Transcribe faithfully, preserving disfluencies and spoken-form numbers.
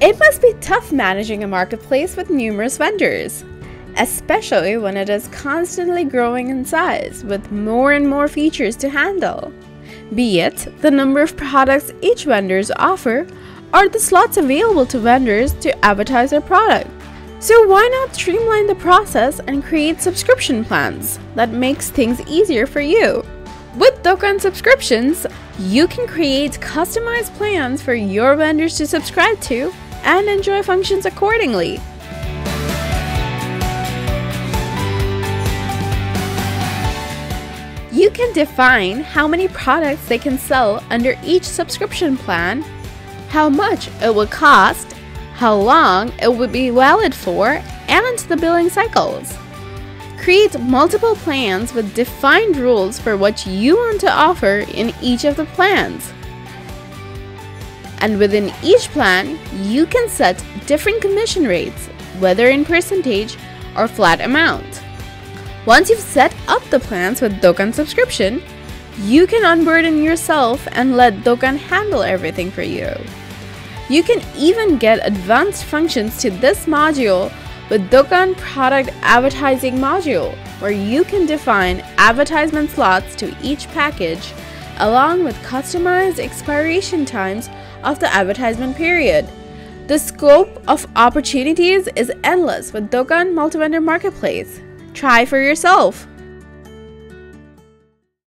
It must be tough managing a marketplace with numerous vendors, especially when it is constantly growing in size with more and more features to handle, be it the number of products each vendors offer or the slots available to vendors to advertise their product. So why not streamline the process and create subscription plans that makes things easier for you? With Dokan subscriptions, you can create customized plans for your vendors to subscribe to and enjoy functions accordingly. You can define how many products they can sell under each subscription plan, how much it will cost, how long it will be valid for, and the billing cycles. Create multiple plans with defined rules for what you want to offer in each of the plans. And within each plan, you can set different commission rates, whether in percentage or flat amount. Once you've set up the plans with Dokan subscription, you can unburden yourself and let Dokan handle everything for you. You can even get advanced functions to this module with Dokan Product Advertising module, where you can define advertisement slots to each package along with customized expiration times of the advertisement period. The scope of opportunities is endless with Dokan Multi-Vendor Marketplace. Try for yourself!